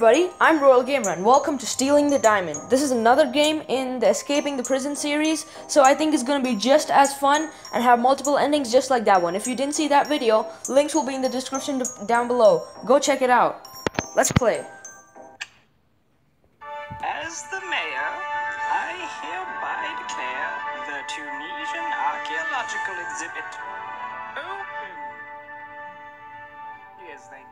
everybody, I'm Royal Gamer and welcome to Stealing the Diamond. This is another game in the Escaping the Prison series, so I think it's going to be just as fun and have multiple endings just like that one. If you didn't see that video, links will be in the description down below. Go check it out. Let's play. As the mayor, I hereby declare the Tunisian archaeological exhibit open. Yes, thank you.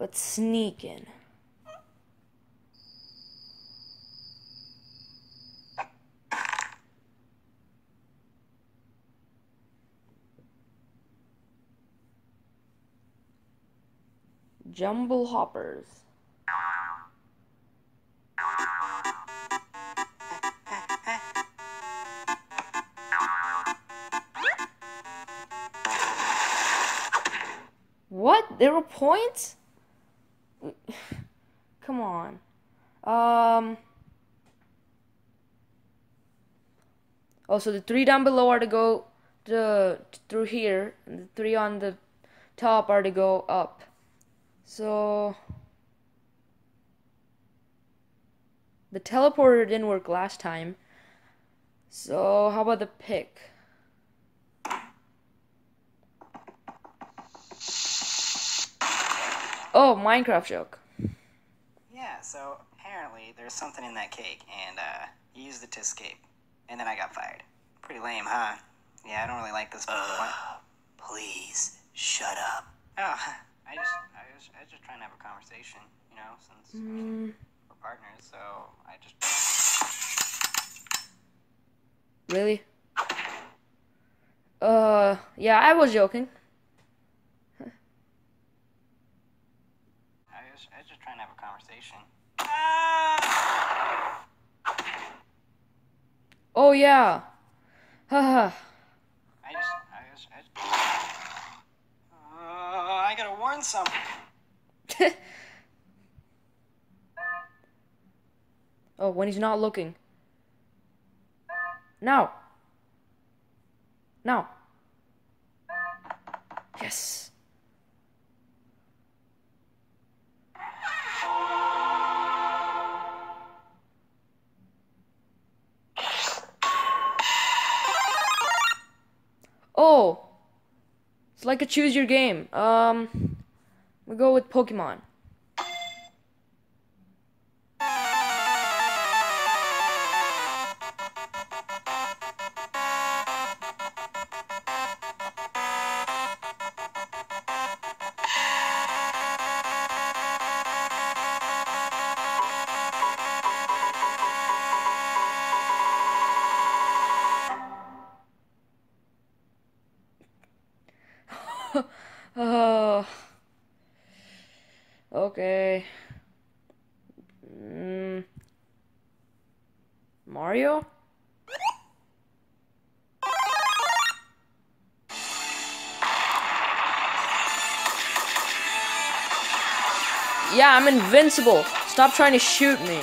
Let's sneak in. Jumble hoppers. What? There were points? Come on. Oh, so the three down below are to go through here, and the three on the top are to go up. So the teleporter didn't work last time. So how about the pick? Oh, Minecraft joke. Yeah, so apparently there's something in that cake, and he used it to escape, and then I got fired. Pretty lame, huh? Yeah, I don't really like this. Please shut up. Oh, I was just trying to have a conversation, you know, since we're partners. So I just really. Yeah, I was joking. I was just trying to have a conversation. Oh yeah. Haha. I gotta warn something. Oh, when he's not looking. No. No. Yes. Oh, it's like a choose your game. We go with Pokemon. Okay. Mario? Yeah, I'm invincible. Stop trying to shoot me.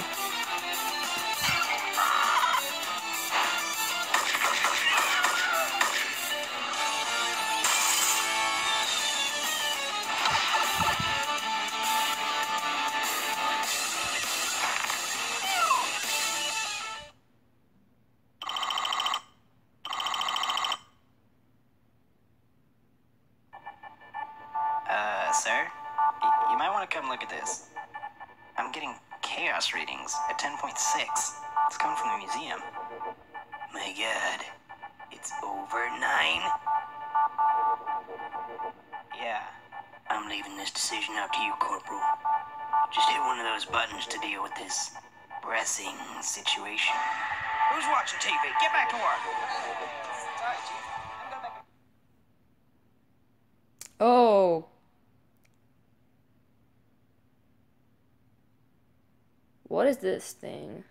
Sir, you might want to come look at this. I'm getting chaos readings at 10.6. It's coming from the museum. My god, it's over 9? Yeah. I'm leaving this decision up to you, Corporal. Just hit one of those buttons to deal with this pressing situation. Who's watching TV? Get back to work! Oh. What is this thing?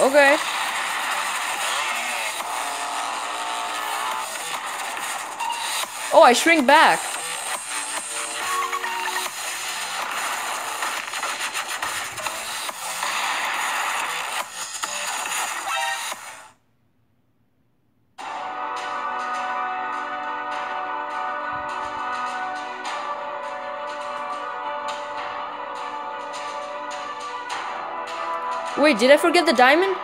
Okay. Oh, I shrink back. Wait, did I forget the diamond?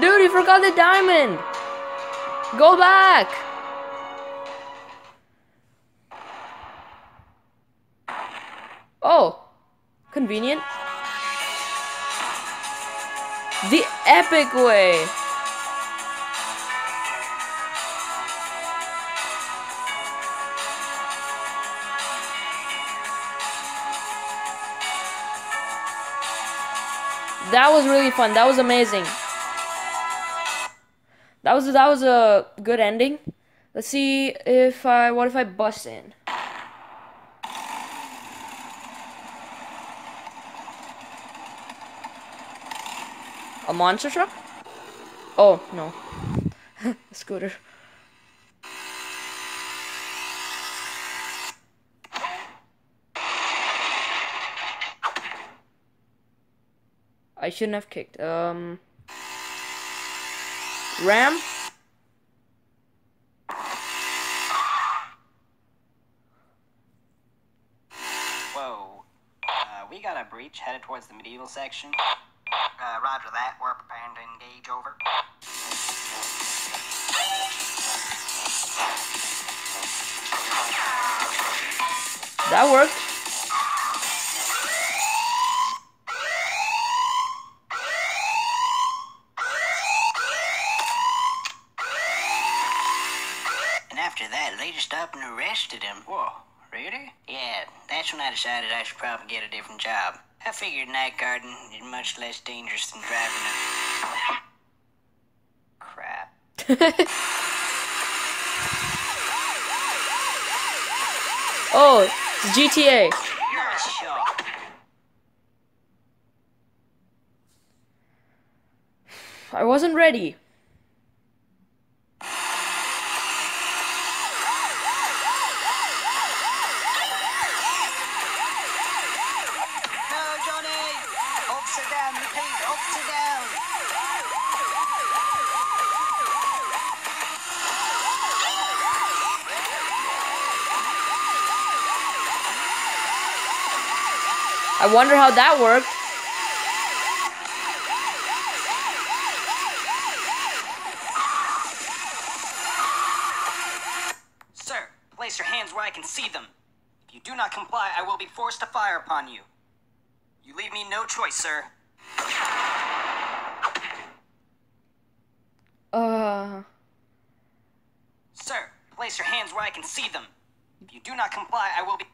Dude, you forgot the diamond! Go back! Oh, convenient. The epic way! That was really fun. That was amazing. That was a good ending. Let's see if I what if I bust in. A monster truck? Oh, no. A scooter. I shouldn't have kicked. Ram? Whoa. We got a breach headed towards the medieval section. Roger that. We're preparing to engage. Over. That worked. Up and arrested him. Whoa, really? Yeah, that's when I decided I should probably get a different job. I figured night garden is much less dangerous than driving a... crap. Oh, it's GTA. You're a shock. I wasn't ready. I wonder how that worked. Sir, place your hands where I can see them. If you do not comply, I will be forced to fire upon you. You leave me no choice, sir. Sir, place your hands where I can see them. If you do not comply, I will be...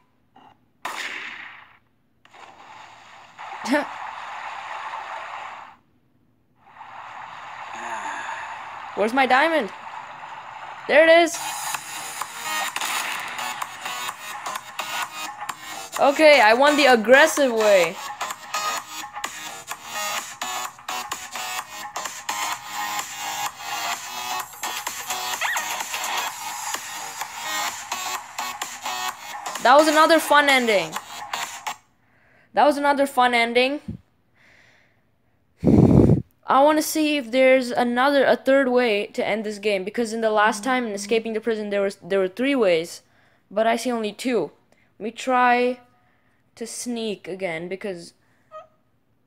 Where's my diamond? There it is. Okay, I won the aggressive way. That was another fun ending. I want to see if there's a third way to end this game, because in the last time in Escaping the Prison there were 3 ways, but I see only 2. Let me try to sneak again because I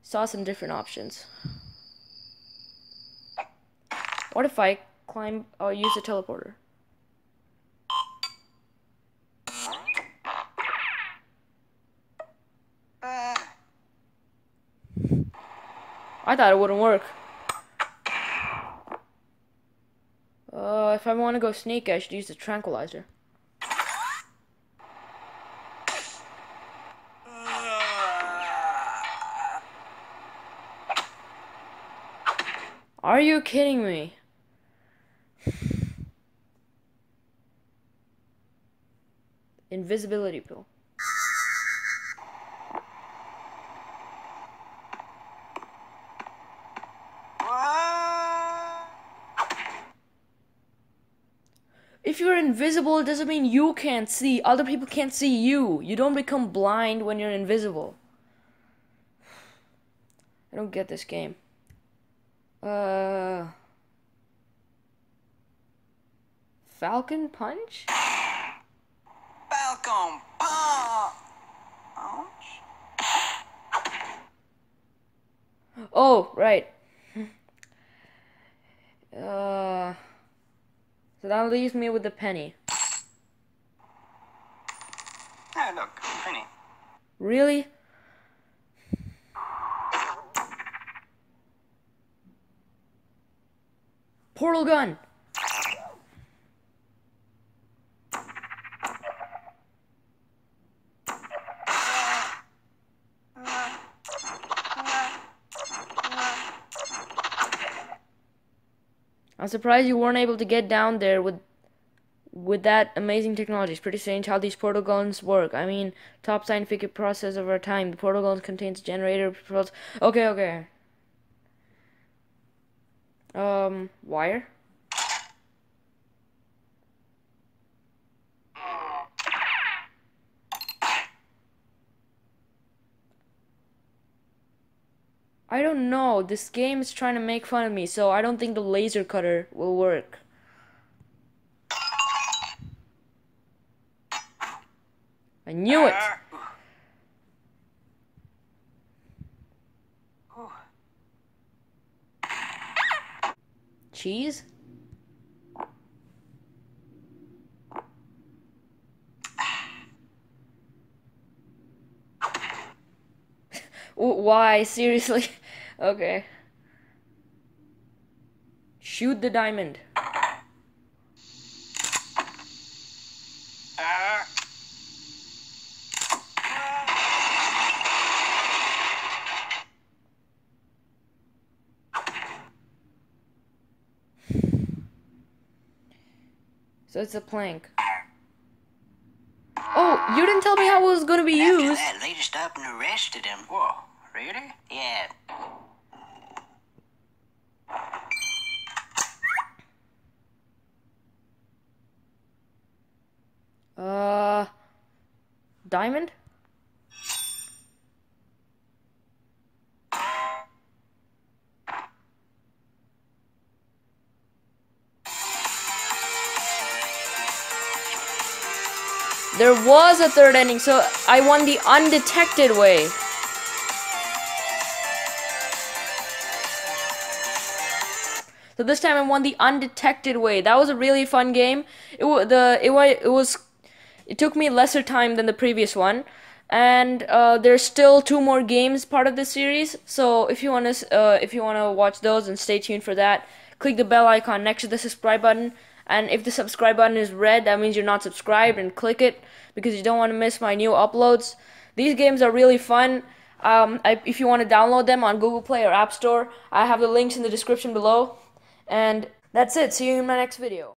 saw some different options. What if I climb or use the teleporter? I thought it wouldn't work. If I want to go sneak, I should use the tranquilizer. Are you kidding me? Invisibility pill. If you're invisible, it doesn't mean you can't see. Other people can't see you. You don't become blind when you're invisible. I don't get this game. Falcon Punch? Falcon Punch! Oh, right. So that leaves me with the penny. Oh, look, penny. Really? Portal gun! I'm surprised you weren't able to get down there with that amazing technology. It's pretty strange how these portal guns work. I mean, top scientific process of our time. The portal guns contains a generator. Okay. Wire? I don't know, this game is trying to make fun of me, so I don't think the laser cutter will work. I knew it! Cheese? Why? Seriously? Okay. Shoot the diamond. So it's a plank. Oh, you didn't tell me how it was going to be used. After that, they just stopped and arrested him. Whoa, really? Yeah. Diamond? There was a third ending, so I won the undetected way. So this time I won the undetected way. That was a really fun game. It took me lesser time than the previous one, and there's still 2 more games part of this series. So if you wanna watch those and stay tuned for that, click the bell icon next to the subscribe button. And if the subscribe button is red, that means you're not subscribed, and click it because you don't want to miss my new uploads. These games are really fun. If you want to download them on Google Play or App Store, I have the links in the description below. And that's it. See you in my next video.